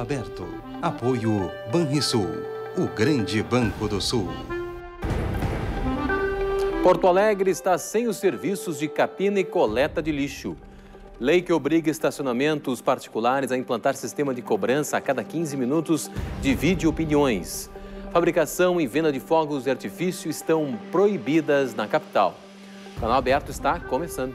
Aberto. Apoio Banrisul, o grande banco do Sul. Porto Alegre está sem os serviços de capina e coleta de lixo. Lei que obriga estacionamentos particulares a implantar sistema de cobrança a cada 15 minutos divide opiniões. Fabricação e venda de fogos de artifício estão proibidas na capital. O Canal Aberto está começando.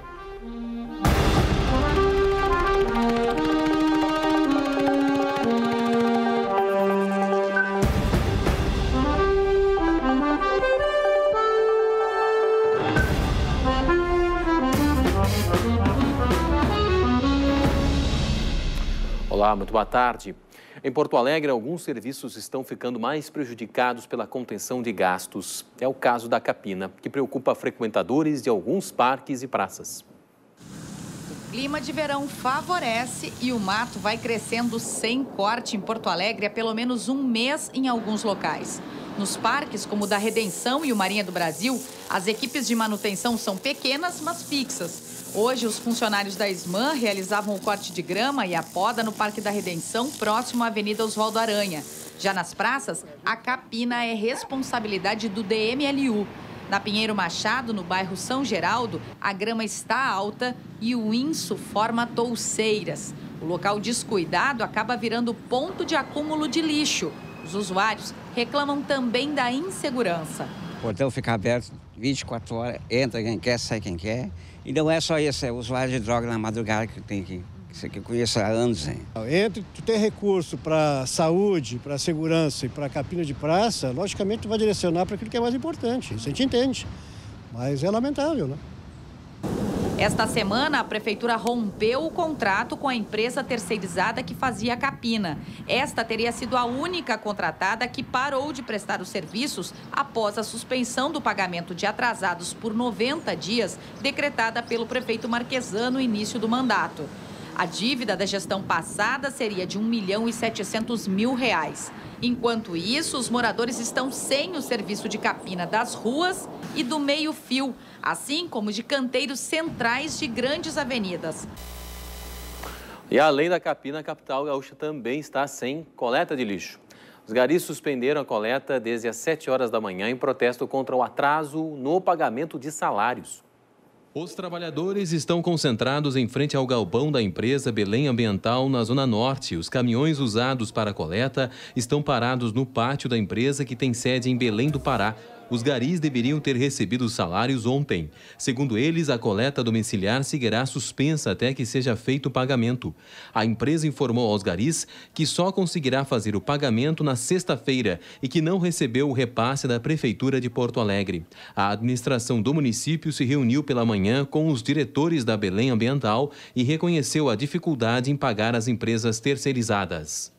Olá, muito boa tarde. Em Porto Alegre, alguns serviços estão ficando mais prejudicados pela contenção de gastos. É o caso da capina, que preocupa frequentadores de alguns parques e praças. O clima de verão favorece e o mato vai crescendo sem corte em Porto Alegre há pelo menos um mês em alguns locais. Nos parques, como o da Redenção e o Marinha do Brasil, as equipes de manutenção são pequenas, mas fixas. Hoje, os funcionários da SMAM realizavam o corte de grama e a poda no Parque da Redenção, próximo à Avenida Oswaldo Aranha. Já nas praças, a capina é responsabilidade do DMLU. Na Pinheiro Machado, no bairro São Geraldo, a grama está alta e o inso forma touceiras. O local descuidado acaba virando ponto de acúmulo de lixo. Os usuários reclamam também da insegurança. O portão fica aberto 24 horas, entra quem quer, sai quem quer. E não é só isso, é o usuário de droga na madrugada que tem que... Isso aqui eu conheço há anos, hein? Entre tu ter recurso para saúde, para segurança e para capina de praça, logicamente tu vai direcionar para aquilo que é mais importante. Isso a gente entende, mas é lamentável, né? Esta semana, a Prefeitura rompeu o contrato com a empresa terceirizada que fazia a capina. Esta teria sido a única contratada que parou de prestar os serviços após a suspensão do pagamento de atrasados por 90 dias, decretada pelo prefeito Marquesano no início do mandato. A dívida da gestão passada seria de R$ 1.700.000. Enquanto isso, os moradores estão sem o serviço de capina das ruas e do meio-fio, assim como de canteiros centrais de grandes avenidas. E além da capina, a capital gaúcha também está sem coleta de lixo. Os garis suspenderam a coleta desde as 7 horas da manhã em protesto contra o atraso no pagamento de salários. Os trabalhadores estão concentrados em frente ao galpão da empresa Belém Ambiental, na Zona Norte. Os caminhões usados para a coleta estão parados no pátio da empresa, que tem sede em Belém do Pará. Os garis deveriam ter recebido os salários ontem. Segundo eles, a coleta domiciliar seguirá suspensa até que seja feito o pagamento. A empresa informou aos garis que só conseguirá fazer o pagamento na sexta-feira e que não recebeu o repasse da Prefeitura de Porto Alegre. A administração do município se reuniu pela manhã com os diretores da Belém Ambiental e reconheceu a dificuldade em pagar as empresas terceirizadas.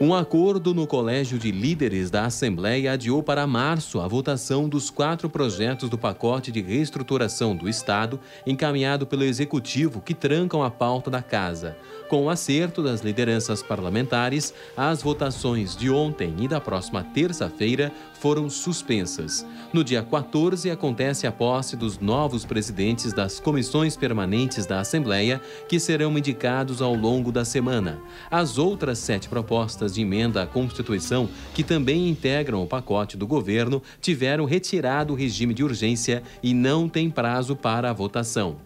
Um acordo no Colégio de Líderes da Assembleia adiou para março a votação dos 4 projetos do pacote de reestruturação do Estado, encaminhado pelo Executivo, que trancam a pauta da Casa. Com o acerto das lideranças parlamentares, as votações de ontem e da próxima terça-feira foram suspensas. No dia 14, acontece a posse dos novos presidentes das comissões permanentes da Assembleia, que serão indicados ao longo da semana. As outras 7 propostas de emenda à Constituição, que também integram o pacote do governo, tiveram retirado o regime de urgência e não tem prazo para a votação.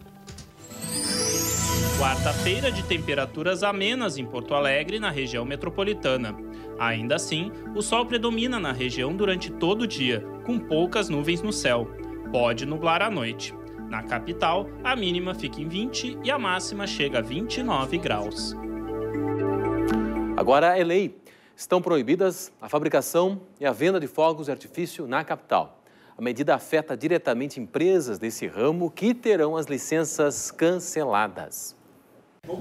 Quarta-feira de temperaturas amenas em Porto Alegre, na região metropolitana. Ainda assim, o sol predomina na região durante todo o dia, com poucas nuvens no céu. Pode nublar à noite. Na capital, a mínima fica em 20 e a máxima chega a 29 graus. Agora é lei. Estão proibidas a fabricação e a venda de fogos de artifício na capital. A medida afeta diretamente empresas desse ramo que terão as licenças canceladas.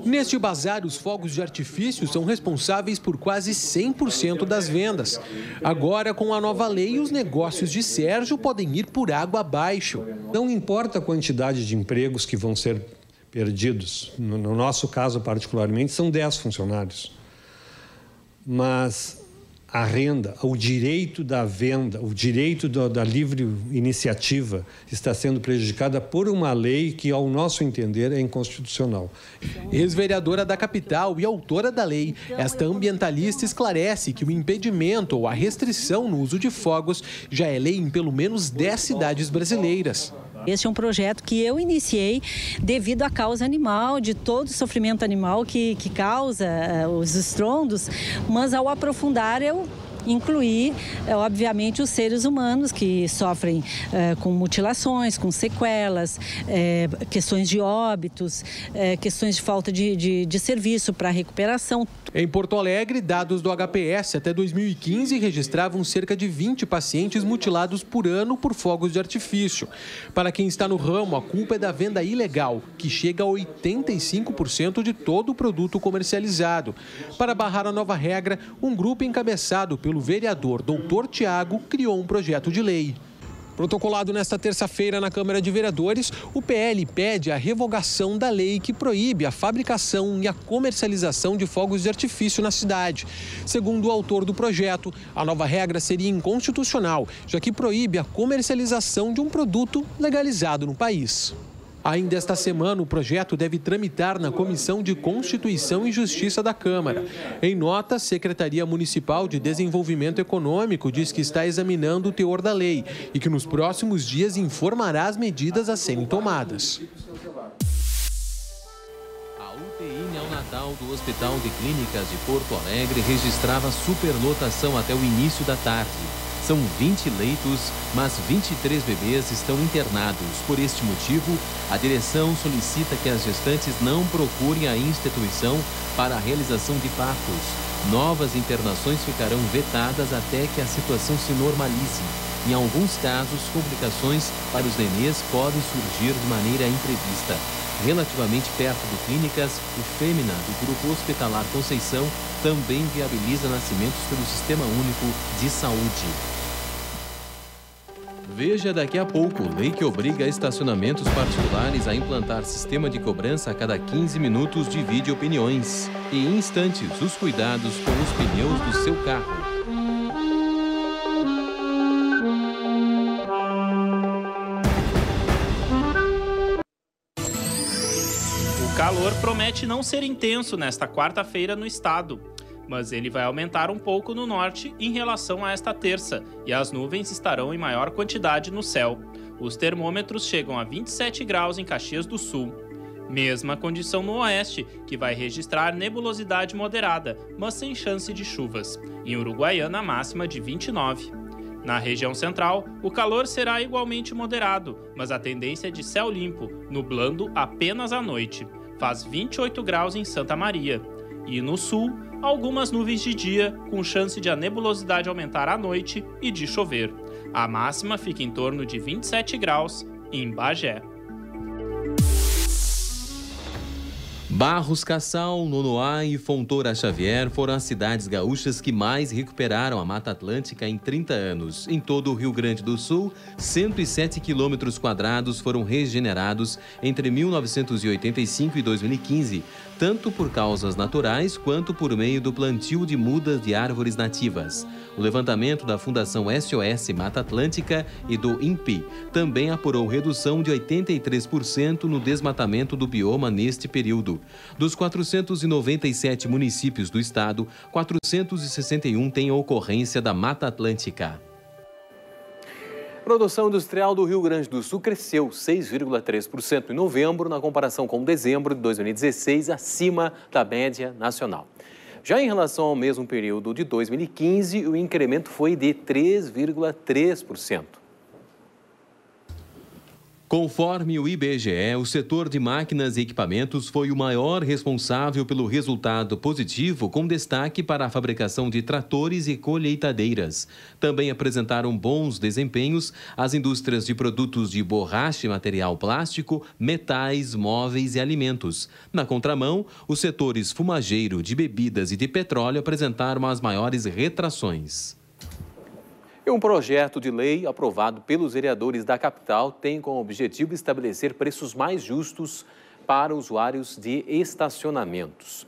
Neste bazar, os fogos de artifício são responsáveis por quase 100% das vendas. Agora, com a nova lei, os negócios de Sérgio podem ir por água abaixo. Não importa a quantidade de empregos que vão ser perdidos. No nosso caso, particularmente, são 10 funcionários. Mas a renda, o direito da venda, o direito da livre iniciativa está sendo prejudicada por uma lei que, ao nosso entender, é inconstitucional. Ex-vereadora da capital e autora da lei, esta ambientalista esclarece que o impedimento ou a restrição no uso de fogos já é lei em pelo menos 10 cidades brasileiras. Este é um projeto que eu iniciei devido à causa animal, de todo o sofrimento animal que causa os estrondos, mas ao aprofundar eu incluí, obviamente, os seres humanos que sofrem com mutilações, com sequelas, questões de óbitos, questões de falta de serviço para recuperação. Em Porto Alegre, dados do HPS até 2015 registravam cerca de 20 pacientes mutilados por ano por fogos de artifício. Para quem está no ramo, a culpa é da venda ilegal, que chega a 85% de todo o produto comercializado. Para barrar a nova regra, um grupo encabeçado pelo vereador Dr. Tiago criou um projeto de lei. Protocolado nesta terça-feira na Câmara de Vereadores, o PL pede a revogação da lei que proíbe a fabricação e a comercialização de fogos de artifício na cidade. Segundo o autor do projeto, a nova regra seria inconstitucional, já que proíbe a comercialização de um produto legalizado no país. Ainda esta semana, o projeto deve tramitar na Comissão de Constituição e Justiça da Câmara. Em nota, a Secretaria Municipal de Desenvolvimento Econômico diz que está examinando o teor da lei e que nos próximos dias informará as medidas a serem tomadas. A UTI neonatal do Hospital de Clínicas de Porto Alegre registrava superlotação até o início da tarde. São 20 leitos, mas 23 bebês estão internados. Por este motivo, a direção solicita que as gestantes não procurem a instituição para a realização de partos. Novas internações ficarão vetadas até que a situação se normalize. Em alguns casos, complicações para os nenês podem surgir de maneira imprevista. Relativamente perto de Clínicas, o Fêmina, do Grupo Hospitalar Conceição, também viabiliza nascimentos pelo Sistema Único de Saúde. Veja daqui a pouco, lei que obriga estacionamentos particulares a implantar sistema de cobrança a cada 15 minutos divide opiniões. E em instantes, os cuidados com os pneus do seu carro. O calor promete não ser intenso nesta quarta-feira no estado, mas ele vai aumentar um pouco no norte em relação a esta terça, e as nuvens estarão em maior quantidade no céu. Os termômetros chegam a 27 graus em Caxias do Sul. Mesma condição no oeste, que vai registrar nebulosidade moderada, mas sem chance de chuvas. Em Uruguaiana, a máxima de 29. Na região central, o calor será igualmente moderado, mas a tendência é de céu limpo, nublando apenas à noite. Faz 28 graus em Santa Maria. E no sul, algumas nuvens de dia, com chance de a nebulosidade aumentar à noite e de chover. A máxima fica em torno de 27 graus em Bagé. Barros Cassal, Nonoá e Fontoura Xavier foram as cidades gaúchas que mais recuperaram a Mata Atlântica em 30 anos. Em todo o Rio Grande do Sul, 107 quilômetros quadrados foram regenerados entre 1985 e 2015, tanto por causas naturais quanto por meio do plantio de mudas de árvores nativas. O levantamento da Fundação SOS Mata Atlântica e do INPE também apurou redução de 83% no desmatamento do bioma neste período. Dos 497 municípios do estado, 461 têm ocorrência da Mata Atlântica. A produção industrial do Rio Grande do Sul cresceu 6,3% em novembro, na comparação com dezembro de 2016, acima da média nacional. Já em relação ao mesmo período de 2015, o incremento foi de 3,3%. Conforme o IBGE, o setor de máquinas e equipamentos foi o maior responsável pelo resultado positivo, com destaque para a fabricação de tratores e colheitadeiras. Também apresentaram bons desempenhos as indústrias de produtos de borracha e material plástico, metais, móveis e alimentos. Na contramão, os setores fumageiro, de bebidas e de petróleo apresentaram as maiores retrações. E um projeto de lei aprovado pelos vereadores da capital tem como objetivo estabelecer preços mais justos para usuários de estacionamentos.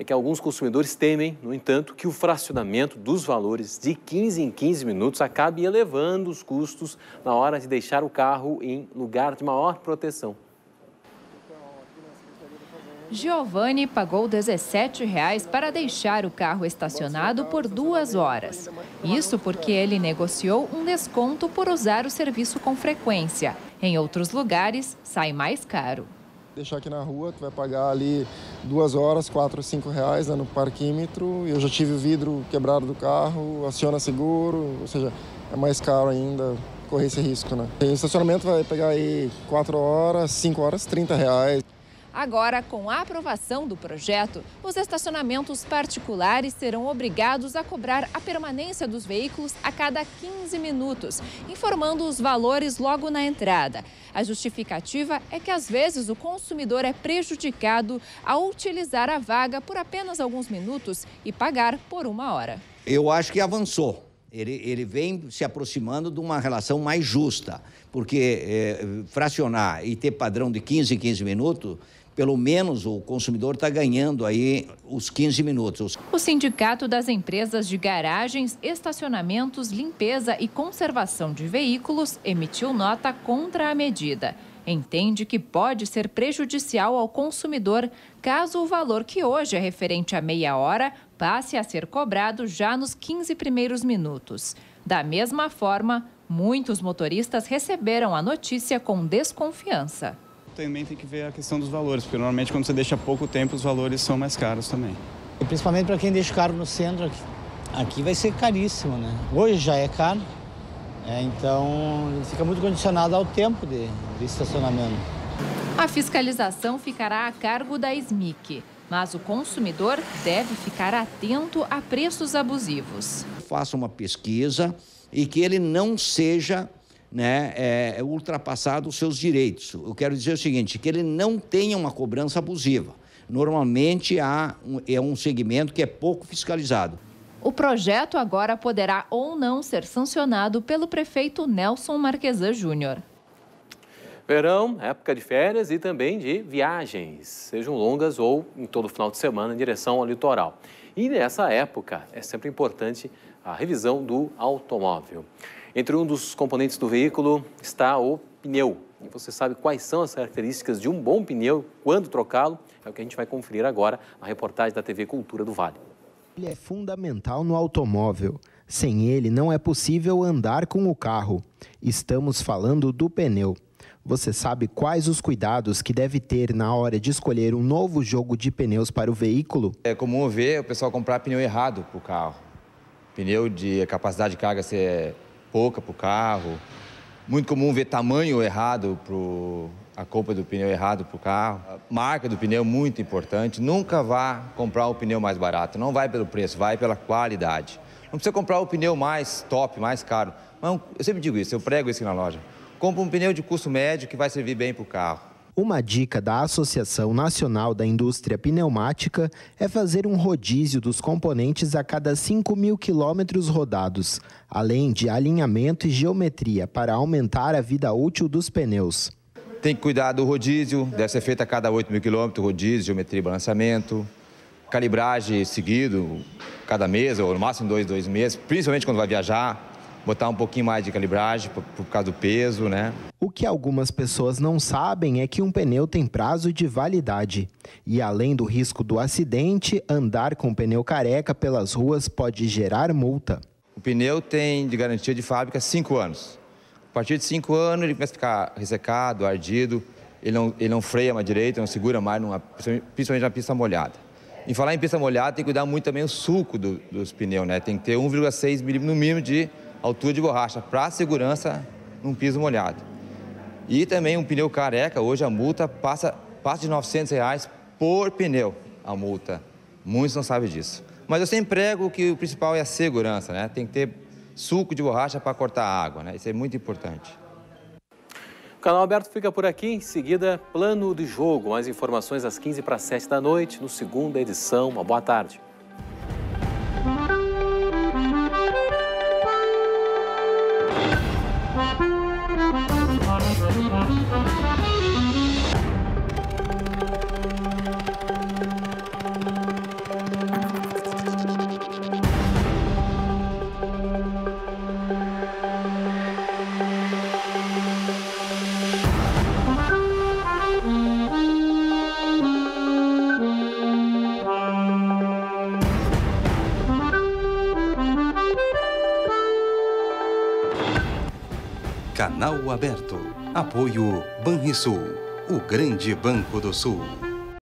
é que alguns consumidores temem, no entanto, que o fracionamento dos valores de 15 em 15 minutos acabe elevando os custos na hora de deixar o carro em lugar de maior proteção. Giovanni pagou R$ 17,00 para deixar o carro estacionado por 2 horas. Isso porque ele negociou um desconto por usar o serviço com frequência. Em outros lugares, sai mais caro. Deixar aqui na rua, tu vai pagar ali 2 horas, R$ 4 ou R$ 5, né, no parquímetro. Eu já tive o vidro quebrado do carro, aciona seguro, ou seja, é mais caro ainda correr esse risco, né? E o estacionamento vai pegar aí 4 horas, 5 horas, R$ 30. Agora, com a aprovação do projeto, os estacionamentos particulares serão obrigados a cobrar a permanência dos veículos a cada 15 minutos, informando os valores logo na entrada. A justificativa é que, às vezes, o consumidor é prejudicado ao utilizar a vaga por apenas alguns minutos e pagar por 1 hora. Eu acho que avançou. Ele vem se aproximando de uma relação mais justa, porque fracionar e ter padrão de 15 em 15 minutos, pelo menos o consumidor está ganhando aí os 15 minutos. O Sindicato das Empresas de Garagens, Estacionamentos, Limpeza e Conservação de Veículos emitiu nota contra a medida. Entende que pode ser prejudicial ao consumidor caso o valor que hoje é referente a meia hora passe a ser cobrado já nos 15 primeiros minutos. Da mesma forma, muitos motoristas receberam a notícia com desconfiança. Também tem que ver a questão dos valores, porque normalmente quando você deixa pouco tempo os valores são mais caros também. E principalmente para quem deixa o carro no centro, aqui vai ser caríssimo, né? Hoje já é caro. Então, fica muito condicionado ao tempo de estacionamento. A fiscalização ficará a cargo da SMIC, mas o consumidor deve ficar atento a preços abusivos. Faça uma pesquisa e que ele não seja, né, ultrapassado os seus direitos. Eu quero dizer o seguinte, que ele não tenha uma cobrança abusiva. Normalmente é um segmento que é pouco fiscalizado. O projeto agora poderá ou não ser sancionado pelo prefeito Nelson Marquesa Júnior. Verão, época de férias e também de viagens, sejam longas ou em todo final de semana em direção ao litoral. E nessa época é sempre importante a revisão do automóvel. Entre um dos componentes do veículo está o pneu. E você sabe quais são as características de um bom pneu, quando trocá-lo? É o que a gente vai conferir agora na reportagem da TV Cultura do Vale. Ele é fundamental no automóvel. Sem ele, não é possível andar com o carro. Estamos falando do pneu. Você sabe quais os cuidados que deve ter na hora de escolher um novo jogo de pneus para o veículo? É comum ver o pessoal comprar pneu errado para o carro. Pneu de capacidade de carga ser pouca para o carro. Muito comum ver tamanho errado para o... A compra do pneu errado para o carro. A marca do pneu é muito importante. Nunca vá comprar o pneu mais barato. Não vai pelo preço, vai pela qualidade. Não precisa comprar o pneu mais top, mais caro. Mas eu sempre digo isso, eu prego isso aqui na loja. Compre um pneu de custo médio que vai servir bem para o carro. Uma dica da Associação Nacional da Indústria Pneumática é fazer um rodízio dos componentes a cada 5.000 quilômetros rodados, além de alinhamento e geometria para aumentar a vida útil dos pneus. Tem que cuidar do rodízio, deve ser feito a cada 8.000 quilômetros, rodízio, geometria e balanceamento, calibragem seguido, cada mês, ou no máximo dois meses, principalmente quando vai viajar, botar um pouquinho mais de calibragem por causa do peso, né? O que algumas pessoas não sabem é que um pneu tem prazo de validade. E além do risco do acidente, andar com pneu careca pelas ruas pode gerar multa. O pneu tem de garantia de fábrica 5 anos. A partir de 5 anos, ele começa a ficar ressecado, ardido, ele não freia mais direito, não segura mais, principalmente na pista molhada. Em falar em pista molhada, tem que cuidar muito também o sulco dos pneus, né? Tem que ter 1,6 milímetros no mínimo de altura de borracha para segurança num piso molhado. E também um pneu careca, hoje a multa passa de R$ 900 por pneu, a multa. Muitos não sabem disso. Mas eu sempre prego que o principal é a segurança, né? Tem que ter suco de borracha para cortar a água, né? Isso é muito importante. O Canal Aberto fica por aqui. Em seguida, plano de jogo. Mais informações às 18h45 da noite, no segunda edição. Uma boa tarde. Canal Aberto. Apoio Banrisul, o grande banco do Sul.